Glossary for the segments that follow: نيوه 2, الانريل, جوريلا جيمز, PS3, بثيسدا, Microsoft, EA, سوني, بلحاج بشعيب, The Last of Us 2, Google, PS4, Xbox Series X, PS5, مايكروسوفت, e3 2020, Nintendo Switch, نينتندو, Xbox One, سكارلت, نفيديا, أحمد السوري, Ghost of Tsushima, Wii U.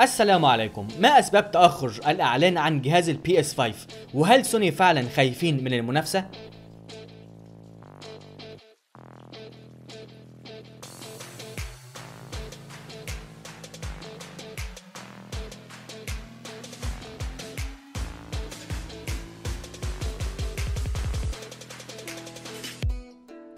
السلام عليكم. ما اسباب تاخر الاعلان عن جهاز PS5؟ وهل سوني فعلا خايفين من المنافسه؟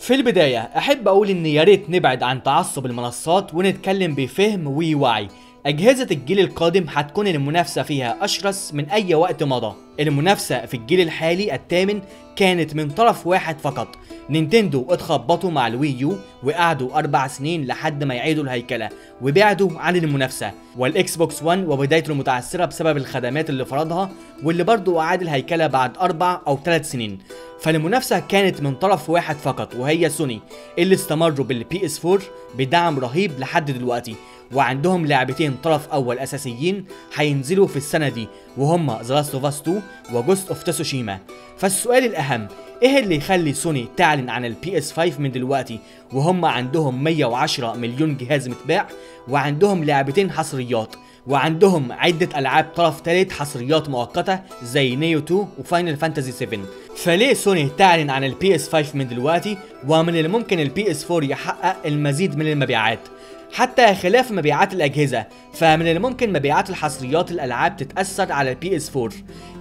في البداية أحب أقول إن يا ريت نبعد عن تعصب المنصات ونتكلم بفهم ووعي. أجهزة الجيل القادم هتكون المنافسة فيها أشرس من أي وقت مضى. المنافسة في الجيل الحالي الثامن كانت من طرف واحد فقط، نينتندو اتخبطوا مع الوي يو وقعدوا 4 سنين لحد ما يعيدوا الهيكلة وبعدوا عن المنافسة، والإكس بوكس 1 وبدايته المتعثرة بسبب الخدمات اللي فرضها واللي برضه أعاد الهيكلة بعد 4 أو 3 سنين. فالمنافسة كانت من طرف واحد فقط وهي سوني، اللي استمروا بالPS4 بدعم رهيب لحد دلوقتي، وعندهم لعبتين طرف أول أساسيين هينزلوا في السنة دي وهما The Last of Us 2 و Ghost of Tsushima. فالسؤال الأهم، إيه اللي يخلي سوني تعلن عن PS5 من دلوقتي وهم عندهم 110 مليون جهاز متباع وعندهم لعبتين حصريات وعندهم عدة ألعاب طرف ثالث حصريات مؤقتة زي نيو 2 وفاينل فانتازي 7؟ فليه سوني تعلن عن PS5 من دلوقتي ومن الممكن PS4 يحقق المزيد من المبيعات؟ حتى خلاف مبيعات الأجهزة، فمن الممكن مبيعات الحصريات الألعاب تتأثر على PS4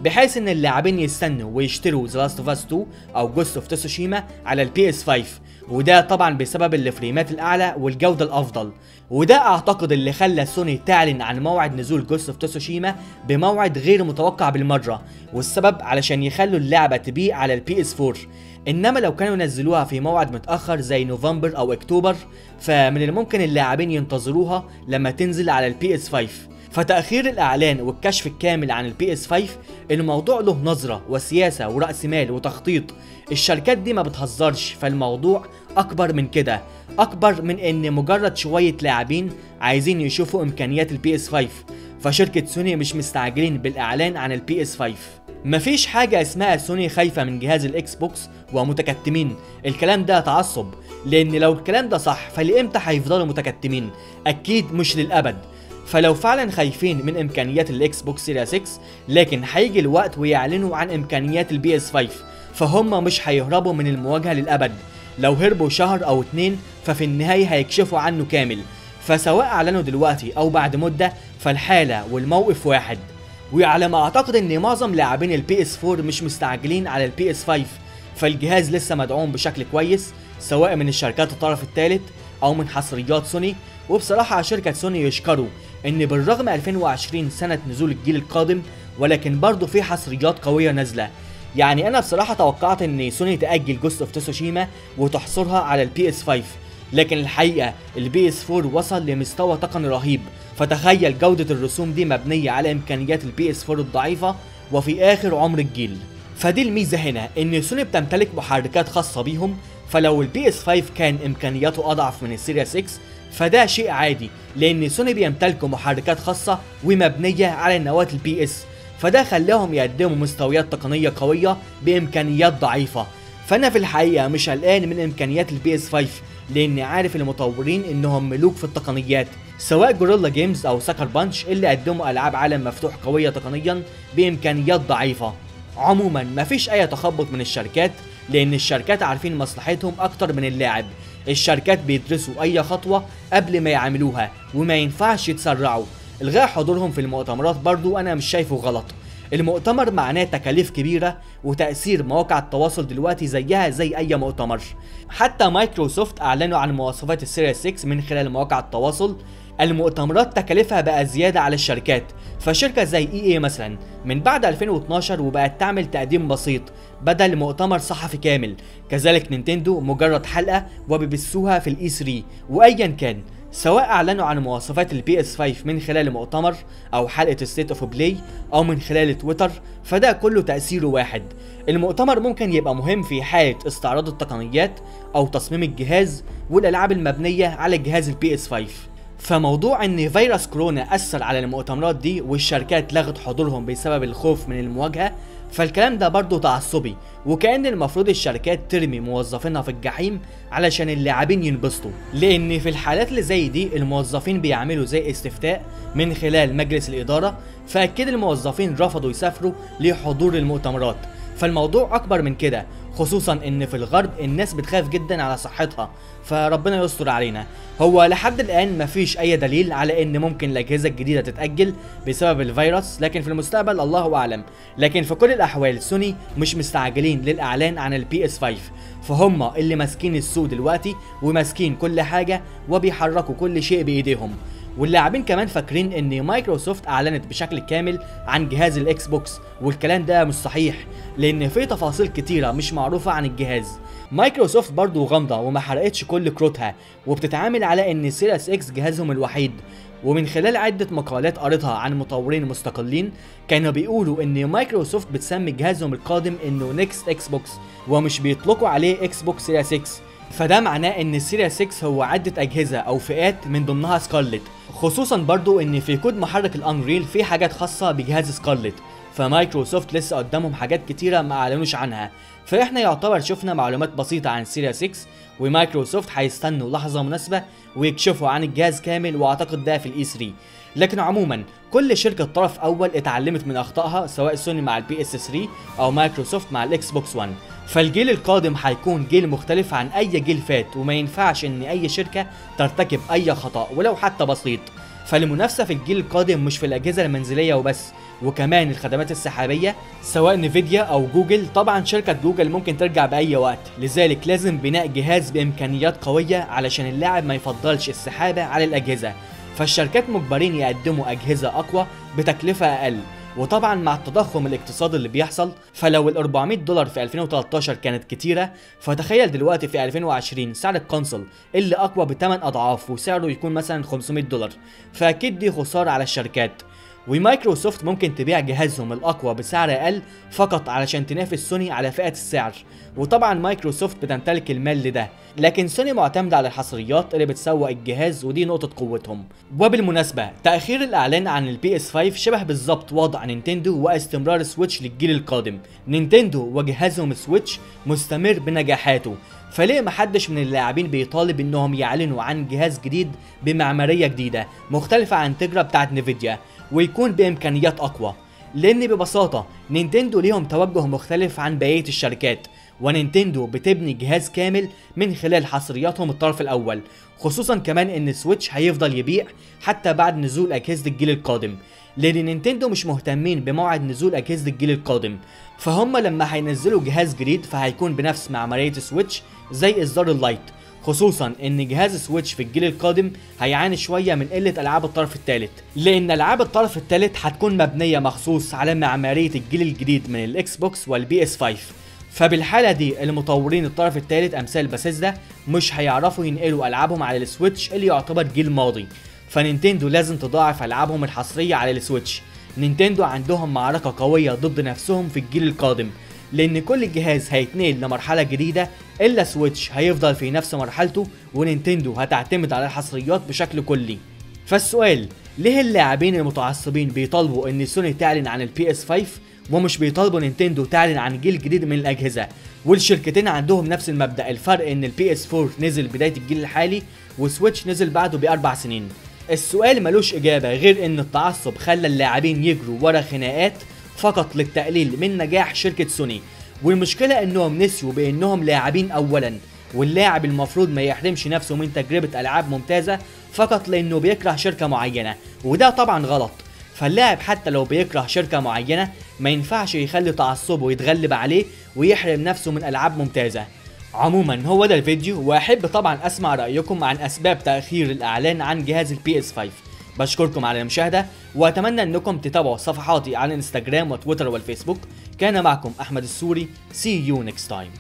بحيث إن اللاعبين يستنوا ويشتروا The Last of Us 2 أو Ghost of Tsushima على PS5، وده طبعا بسبب الفريمات الأعلى والجودة الأفضل، وده أعتقد اللي خلى سوني تعلن عن موعد نزول Ghost of Tsushima بموعد غير متوقع بالمرة، والسبب علشان يخلوا اللعبة تبيع على PS4. إنما لو كانوا نزلوها في موعد متأخر زي نوفمبر أو أكتوبر فمن الممكن اللاعبين ينتظروها لما تنزل على PS5. فتأخير الإعلان والكشف الكامل عن PS5 الموضوع له نظرة وسياسة ورأس مال وتخطيط، الشركات دي ما بتهزرش، فالموضوع أكبر من كده، أكبر من إن مجرد شوية لاعبين عايزين يشوفوا إمكانيات PS5. فشركة سوني مش مستعجلين بالإعلان عن PS5. مفيش حاجة اسمها سوني خايفة من جهاز الإكس بوكس ومتكتمين، الكلام ده تعصب، لأن لو الكلام ده صح فلإمتى هيفضلوا متكتمين؟ أكيد مش للأبد. فلو فعلا خايفين من إمكانيات الإكس بوكس سيريس 6 لكن هيجي الوقت ويعلنوا عن إمكانيات PS5، فهم مش هيهربوا من المواجهة للأبد، لو هربوا شهر أو 2 ففي النهاية هيكشفوا عنه كامل، فسواء أعلنوا دلوقتي أو بعد مدة فالحالة والموقف واحد. وعلى ما اعتقد ان معظم لاعبين PS4 مش مستعجلين على PS5، فالجهاز لسه مدعوم بشكل كويس سواء من الشركات الطرف الثالث او من حصريات سوني. وبصراحة على شركة سوني يشكروا ان بالرغم 2020 سنة نزول الجيل القادم ولكن برضه في حصريات قوية نازلة. يعني انا بصراحة توقعت ان سوني تأجل جوست اوف تسوشيما وتحصرها على PS5، لكن الحقيقة PS4 وصل لمستوى تقني رهيب، فتخيل جودة الرسوم دي مبنية على إمكانيات PS4 الضعيفة وفي آخر عمر الجيل. فدي الميزة هنا، إن سوني بتمتلك محركات خاصة بيهم، فلو PS5 كان إمكانياته أضعف من السيريس 6 فده شيء عادي، لأن سوني بيمتلكوا محركات خاصة ومبنية على نواة PS، فده خلاهم يقدموا مستويات تقنية قوية بإمكانيات ضعيفة. فأنا في الحقيقة مش قلقان من إمكانيات PS5، لأني عارف المطورين إنهم ملوك في التقنيات، سواء جوريلا جيمز أو ساكر بانش اللي قدموا ألعاب عالم مفتوح قوية تقنيا بإمكانيات ضعيفة. عموما مفيش أي تخبط من الشركات، لأن الشركات عارفين مصلحتهم أكتر من اللاعب، الشركات بيدرسوا أي خطوة قبل ما يعملوها وما ينفعش يتسرعوا. إلغاء حضورهم في المؤتمرات برضو أنا مش شايفه غلط، المؤتمر معناه تكاليف كبيرة وتأثير مواقع التواصل دلوقتي زيها زي أي مؤتمر. حتى مايكروسوفت أعلنوا عن مواصفات السيريس 6 من خلال مواقع التواصل، المؤتمرات تكاليفها بقى زيادة على الشركات. فشركة زي EA مثلا من بعد 2012 وبقت تعمل تقديم بسيط بدل مؤتمر صحفي كامل، كذلك نينتندو مجرد حلقة وبيبثوها في E3. وأيا كان، سواء أعلنوا عن مواصفات PS5 من خلال مؤتمر أو حلقة State of Play أو من خلال تويتر، فده كله تأثيره واحد. المؤتمر ممكن يبقى مهم في حالة استعراض التقنيات أو تصميم الجهاز والألعاب المبنية على جهاز PS5. فموضوع ان فيروس كورونا أثر على المؤتمرات دي والشركات لغت حضورهم بسبب الخوف من المواجهة، فالكلام ده برضه تعصبي، وكأن المفروض الشركات ترمي موظفينها في الجحيم علشان اللاعبين ينبسطوا، لأن في الحالات اللي زي دي الموظفين بيعملوا زي استفتاء من خلال مجلس الإدارة، فأكيد الموظفين رفضوا يسافروا لحضور المؤتمرات. فالموضوع أكبر من كده، خصوصا إن في الغرب الناس بتخاف جدا على صحتها، فربنا يستر علينا. هو لحد الآن مفيش أي دليل على إن ممكن الأجهزة الجديدة تتأجل بسبب الفيروس، لكن في المستقبل الله أعلم. لكن في كل الأحوال سوني مش مستعجلين للإعلان عن الPS5، فهم اللي ماسكين السوق دلوقتي وماسكين كل حاجة وبيحركوا كل شيء بإيديهم. واللاعبين كمان فاكرين ان مايكروسوفت اعلنت بشكل كامل عن جهاز الاكس بوكس، والكلام ده مش صحيح لان في تفاصيل كتيره مش معروفه عن الجهاز. مايكروسوفت برضو غامضه وما حرقتش كل كروتها، وبتتعامل على ان سيريس اكس جهازهم الوحيد، ومن خلال عده مقالات قريتها عن مطورين مستقلين كانوا بيقولوا ان مايكروسوفت بتسمي جهازهم القادم انه نيكست اكس بوكس، ومش بيطلقوا عليه اكس بوكس سيريس اكس. فده معناه ان السيريس 6 هو عده اجهزه او فئات من ضمنها سكارلت، خصوصا برضو ان في كود محرك الانريل في حاجات خاصه بجهاز سكارلت، فمايكروسوفت لسه قدامهم حاجات كتيره ما اعلنوش عنها. فاحنا يعتبر شفنا معلومات بسيطه عن سيريس 6، ومايكروسوفت هيستنوا لحظه مناسبه ويكشفوا عن الجهاز كامل، واعتقد ده في الE3. لكن عموما كل شركه طرف اول اتعلمت من اخطائها، سواء سوني مع الPS3 او مايكروسوفت مع الXbox One. فالجيل القادم هيكون جيل مختلف عن اي جيل فات، وما ينفعش ان اي شركه ترتكب اي خطا ولو حتى بسيط. فالمنافسه في الجيل القادم مش في الاجهزه المنزليه وبس، وكمان الخدمات السحابيه سواء نفيديا او جوجل. طبعا شركه جوجل ممكن ترجع باي وقت، لذلك لازم بناء جهاز بامكانيات قويه علشان اللاعب ما يفضلش السحابه على الاجهزه. فالشركات مجبرين يقدموا اجهزه اقوى بتكلفه اقل، وطبعا مع التضخم الاقتصادي اللي بيحصل، فلو ال $400 في 2013 كانت كتيره، فتخيل دلوقتي في 2020 سعر الكونسول اللي اقوى ب8 اضعاف وسعره يكون مثلا $500، فاكيد دي خساره على الشركات. ومايكروسوفت ممكن تبيع جهازهم الاقوى بسعر اقل فقط علشان تنافس سوني على فئه السعر، وطبعا مايكروسوفت بتمتلك المال لده، لكن سوني معتمده على الحصريات اللي بتسوق الجهاز، ودي نقطه قوتهم. وبالمناسبه تاخير الاعلان عن الPS5 شبه بالظبط وضع نينتندو واستمرار سويتش للجيل القادم. نينتندو وجهازهم سويتش مستمر بنجاحاته، فليه محدش من اللاعبين بيطالب انهم يعلنوا عن جهاز جديد بمعماريه جديده مختلفه عن تجربه بتاعت نفيديا ويكون بامكانيات اقوى؟ لان ببساطه نينتندو ليهم توجه مختلف عن بقيه الشركات، ونينتندو بتبني جهاز كامل من خلال حصرياتهم الطرف الاول، خصوصا كمان ان سويتش هيفضل يبيع حتى بعد نزول اجهزه الجيل القادم، لان نينتندو مش مهتمين بموعد نزول اجهزه الجيل القادم. فهم لما هينزلوا جهاز جديد فهيكون بنفس معماريه سويتش زي اصدار اللايت، خصوصا ان جهاز سويتش في الجيل القادم هيعاني شويه من قله العاب الطرف الثالث، لان العاب الطرف الثالث هتكون مبنيه مخصوص على معماريه الجيل الجديد من الاكس بوكس والPS5. فبالحاله دي المطورين الطرف الثالث امثال بثيسدا مش هيعرفوا ينقلوا العابهم على السويتش اللي يعتبر جيل ماضي، فنينتندو لازم تضاعف العابهم الحصريه على السويتش. نينتندو عندهم معركه قويه ضد نفسهم في الجيل القادم، لان كل جهاز هيتنقل لمرحله جديده الا سويتش هيفضل في نفس مرحلته، ونينتندو هتعتمد على الحصريات بشكل كلي. فالسؤال، ليه اللاعبين المتعصبين بيطالبوا ان سوني تعلن عن الPS5 ومش بيطالبوا نينتندو تعلن عن جيل جديد من الاجهزه؟ والشركتين عندهم نفس المبدا، الفرق ان الPS4 نزل بدايه الجيل الحالي وسويتش نزل بعده ب4 سنين. السؤال ملوش اجابه غير ان التعصب خلى اللاعبين يجروا ورا خناقات فقط للتقليل من نجاح شركة سوني، والمشكلة انهم نسيوا بانهم لاعبين اولا، واللاعب المفروض ما يحرمش نفسه من تجربة العاب ممتازة فقط لانه بيكره شركة معينة، وده طبعا غلط. فاللاعب حتى لو بيكره شركة معينة ما ينفعش يخلي تعصبه يتغلب عليه ويحرم نفسه من العاب ممتازة. عموما هو ده الفيديو، واحب طبعا اسمع رأيكم عن اسباب تأخير الاعلان عن جهاز الPS5. بشكركم على المشاهدة، وأتمنى أنكم تتابعوا صفحاتي على الانستجرام وتويتر والفيسبوك. كان معكم أحمد السوري، see you next time.